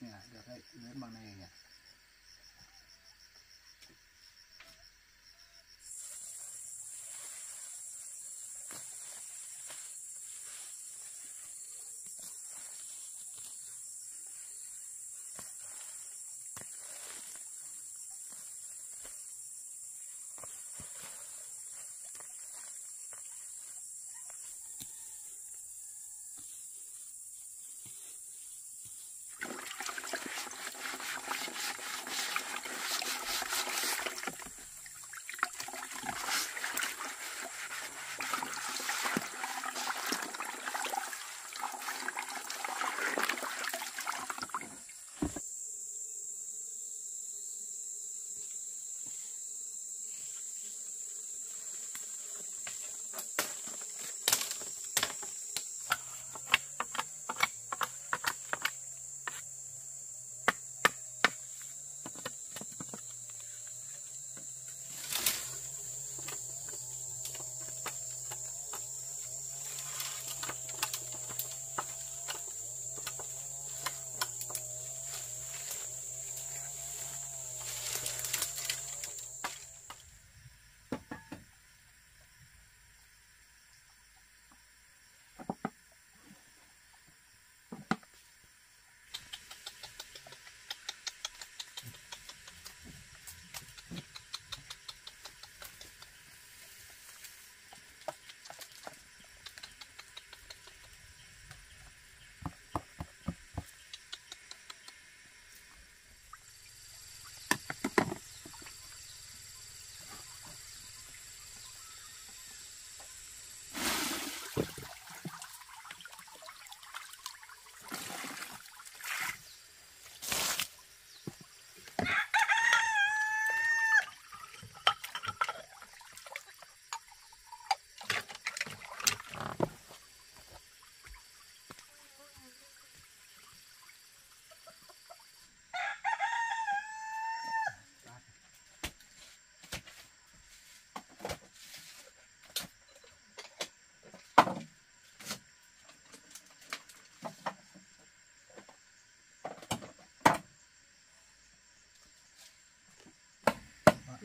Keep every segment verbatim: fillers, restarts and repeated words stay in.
hết nè, được đấy, đến bằng này nè.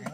Em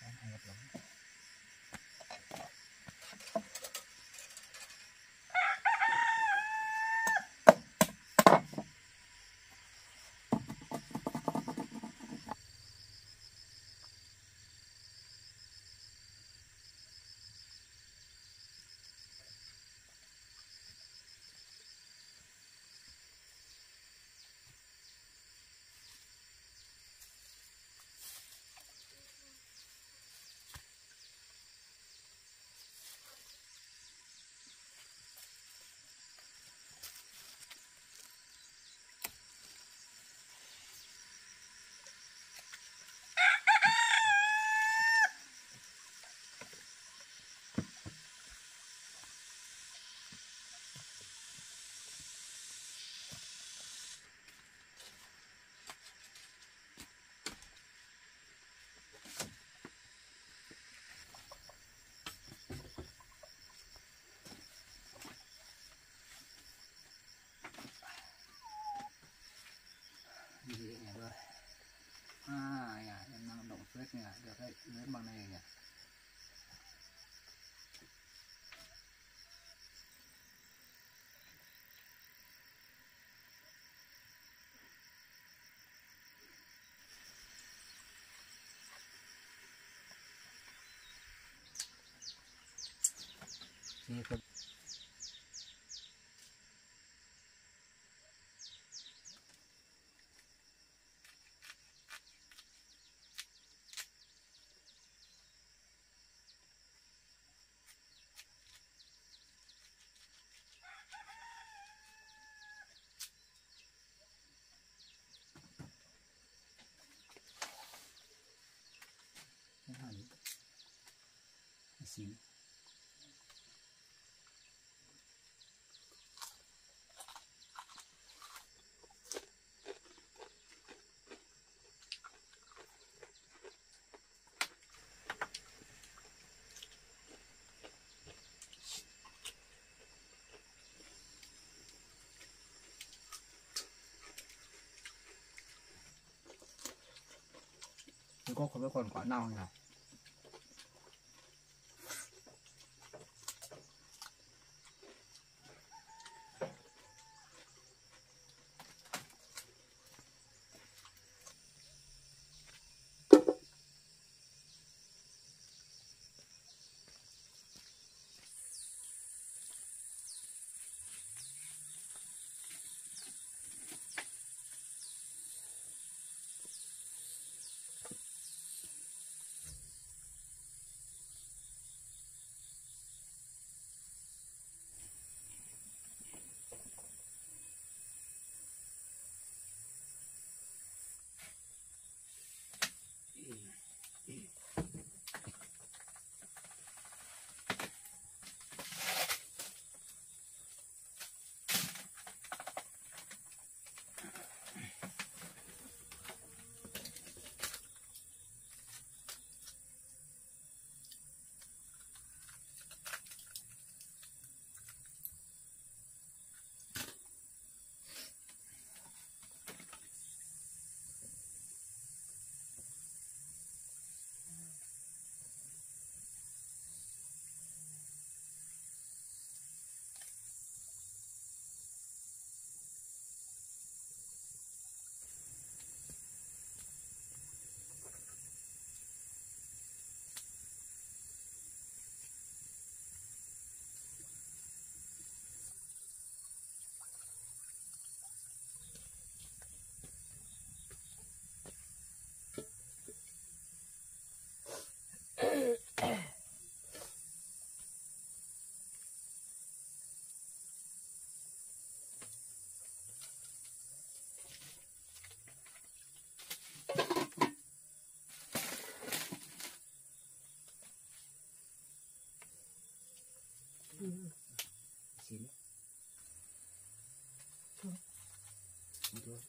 Em làm được. À, nhà, em đang động phết nhà, được đấy, đến bằng này nhỉ. Thì không see. có còn còn quả nào này. Xin thôi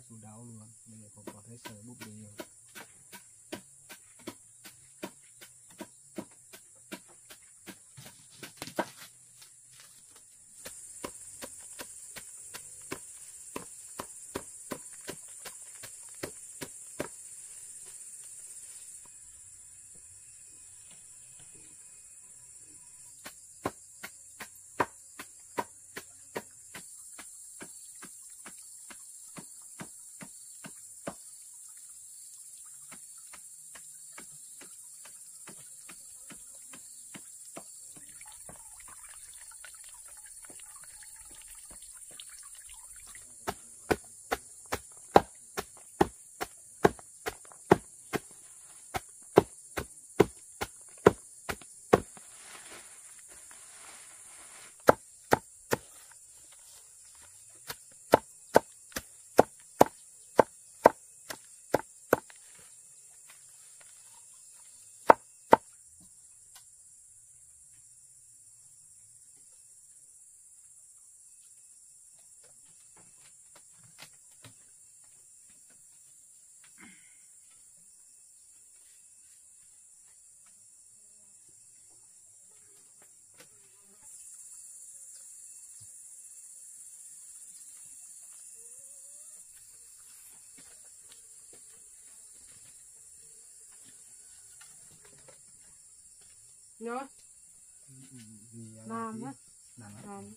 ba chú đáo luôn để còn có thể sờ búp được nhiều. Nhớ làm hết làm làm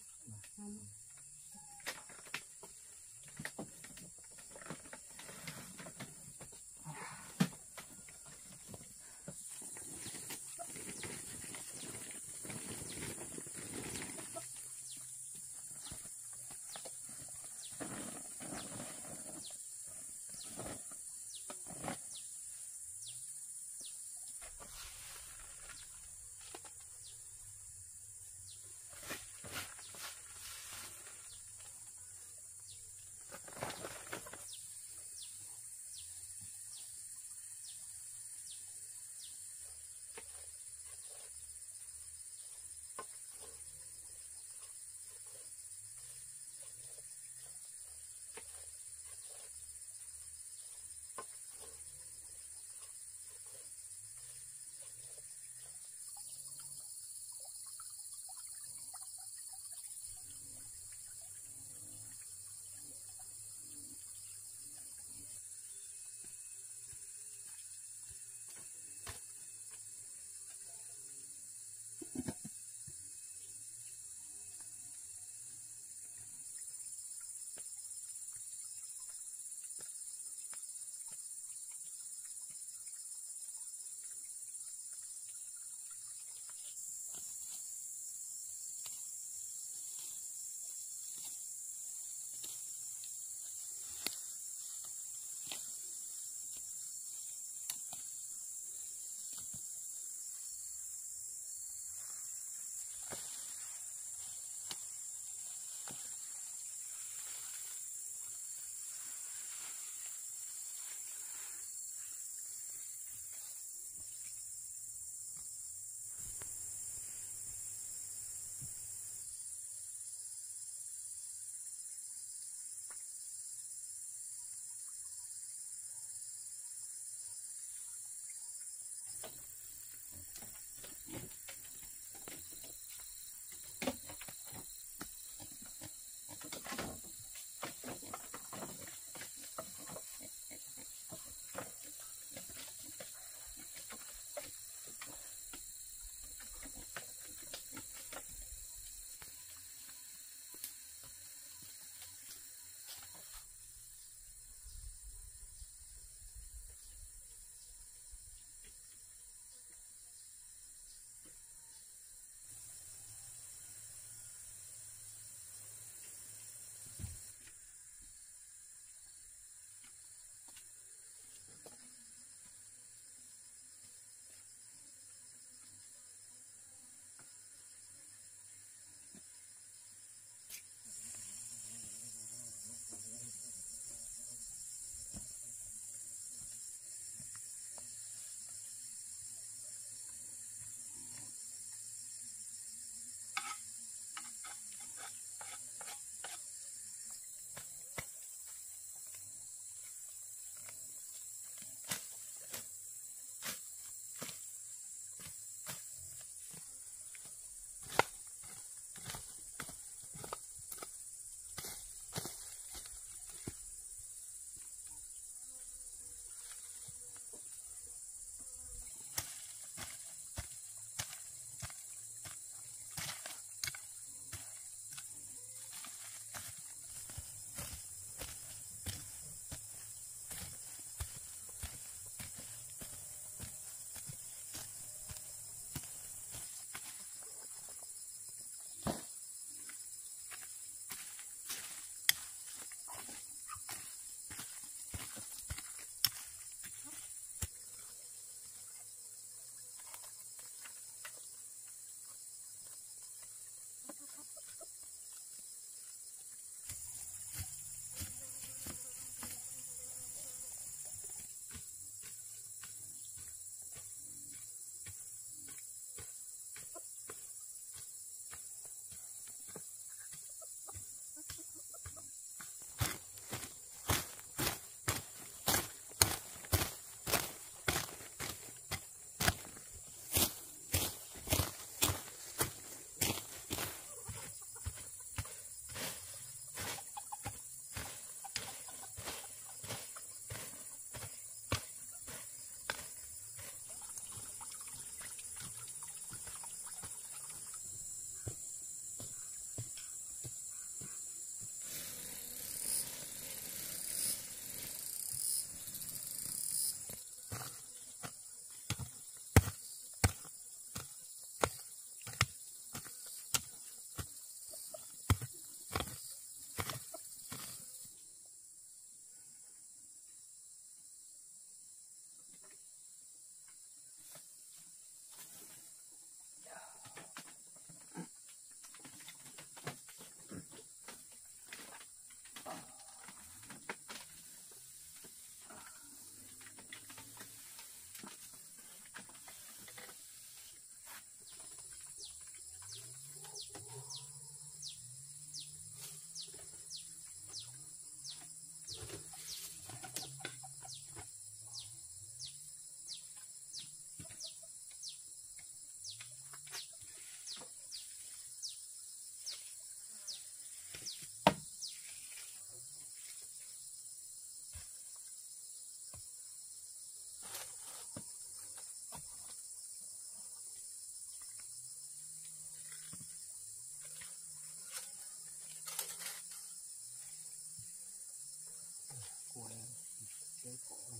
cái cổ này.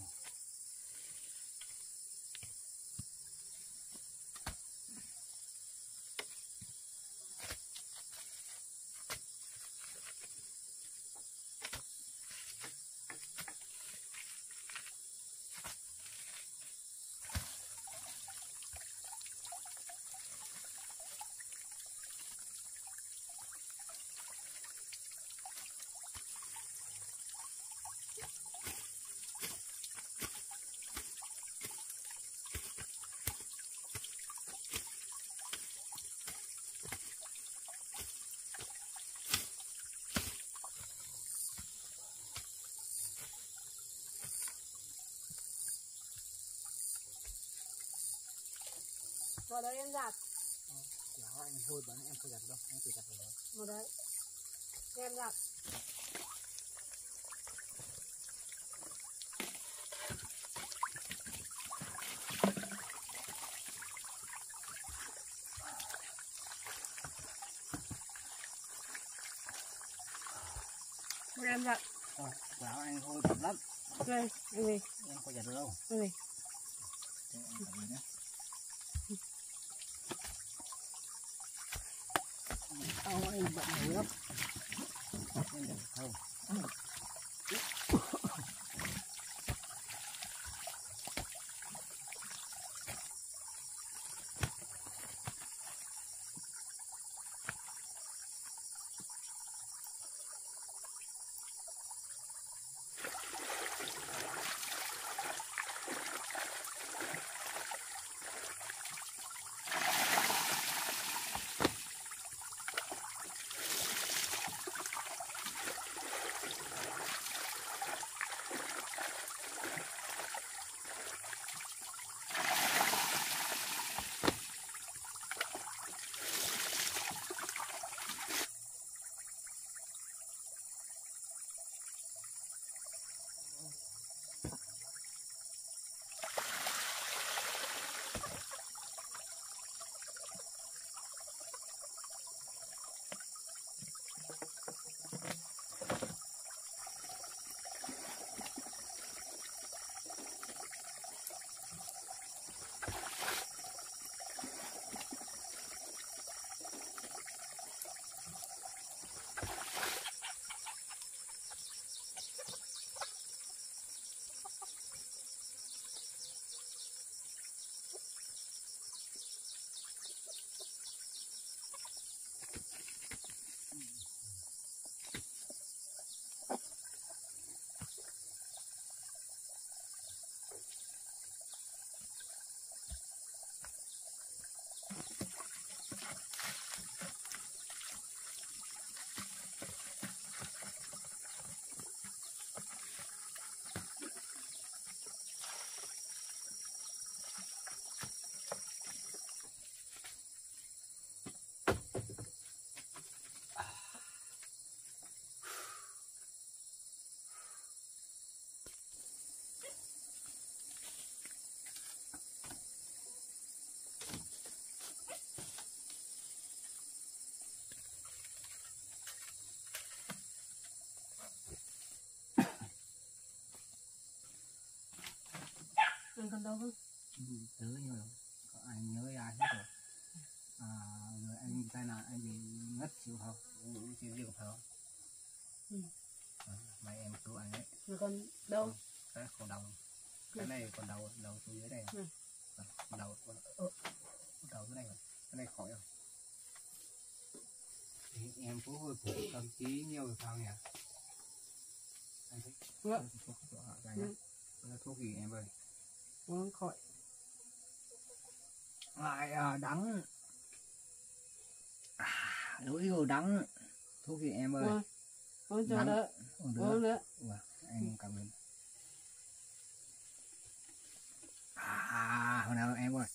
Vào đấy em giặt. Kiểu anh hôi bắn em không giặt đâu, em chỉ giặt vào đấy. Vào đấy. Em giặt. Vào em giặt. Ờ, vào anh hôi bẩn lắm. Đây, anh gì? Em có giặt được đâu. Anh gì? Thế em giặt nhé. Tao anh bận lắm. Em đừng không. Còn đâu không? Tớ nhiều lắm. Anh nhớ ai hết rồi. À, rồi anh tai nạn anh bị ngất siêu học, siêu riêng phải không? Ừ. À, mày em cứu anh ấy. Rồi còn đâu? Ừ, cái còn đầu. Cái này còn đầu, đầu xuống dưới đây. Ừ. À, còn đầu, còn ơ, đầu dưới này rồi. Cái này khỏi rồi. Thì em cứu hồi phục thậm chí nhiều được sao nhỉ? Anh thích. Ừ. Thuốc của họ ra nhá. Thuốc gì em ơi? Uống khỏi lại à, đắng à, nỗi yêu đắng thuốc gì em ơi. Uống cho đỡ, uống nữa. Wow, em cảm ơn à, hồi nào em ơi.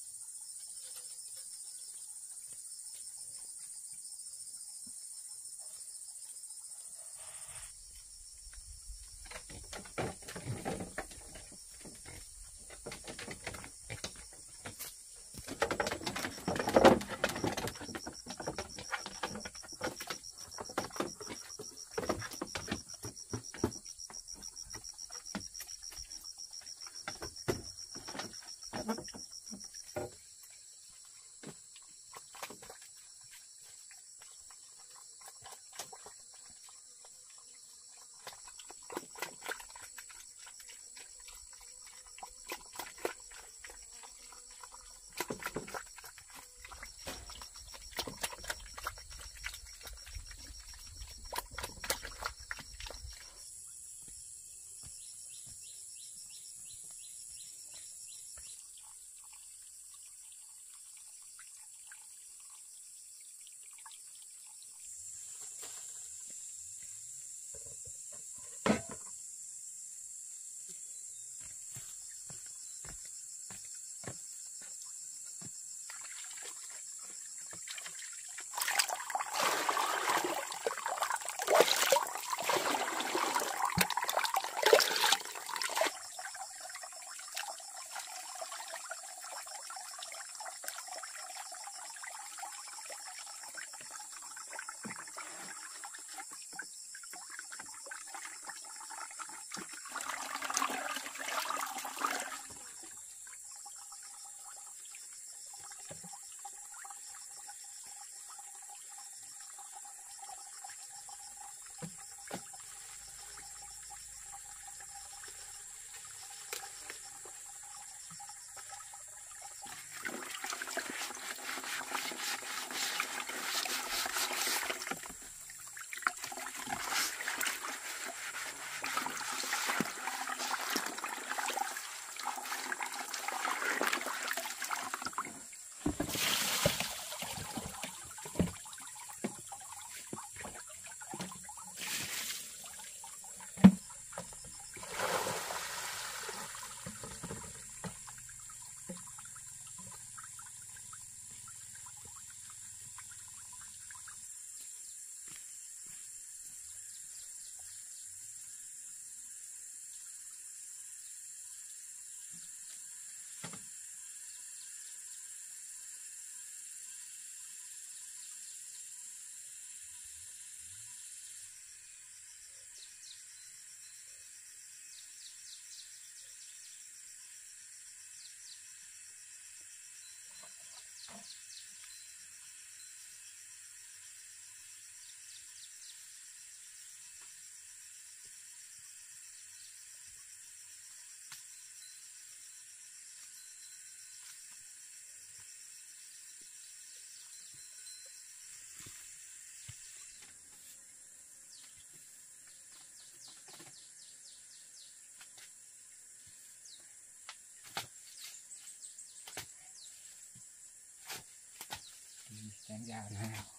Đánh giá nào.